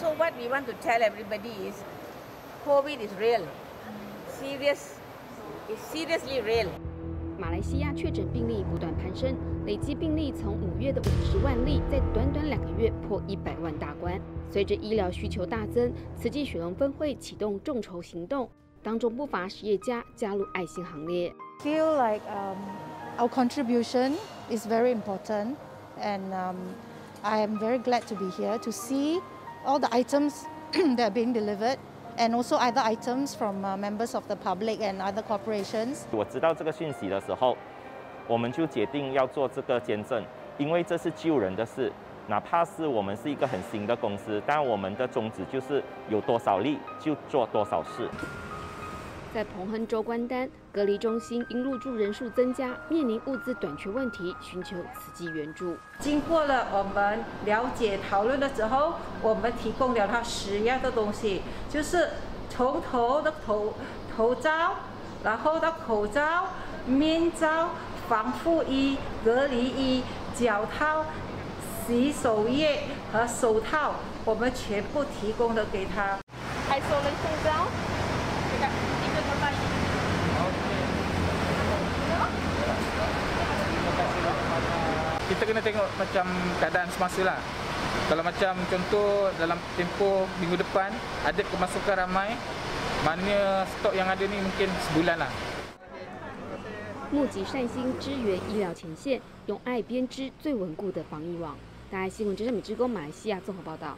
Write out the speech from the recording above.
So what we want to tell everybody is, COVID is real. It's seriously real. 马来西亚确诊病例不断攀升，累计病例从5月的50万例，在短短2个月破100万大关。随着医疗需求大增，慈济雪隆分会启动众筹行动，当中不乏实业家加入爱心行列。Feel like our contribution is very important, and I am very glad to be here to see all the items that are being delivered. And also other items from members of the public and other corporations. 我知道这个讯息的时候，我们就决定要做这个捐赠，因为这是救人的事。哪怕是我们是一个很新的公司，但我们的宗旨就是有多少力就做多少事。在彭亨州关丹隔离中心，因入住人数增加，面临物资短缺问题，寻求慈济援助。经过了我们了解讨论的时候，我们提供了他10样的东西，就是从头的头罩，然后到口罩、面罩、防护衣、隔离衣、脚套、洗手液和手套，我们全部提供了给他。还收了口罩。 Kita kena tengok macam keadaan semasa lah. Kalau macam contoh dalam tempoh minggu depan ada kemasukan ramai, maknanya stok yang ada ni mungkin sebulan lah. 募集善心支援医疗前线，用爱编织最稳固的防疫网。大爱新闻真善美之工马来西亚综合报道。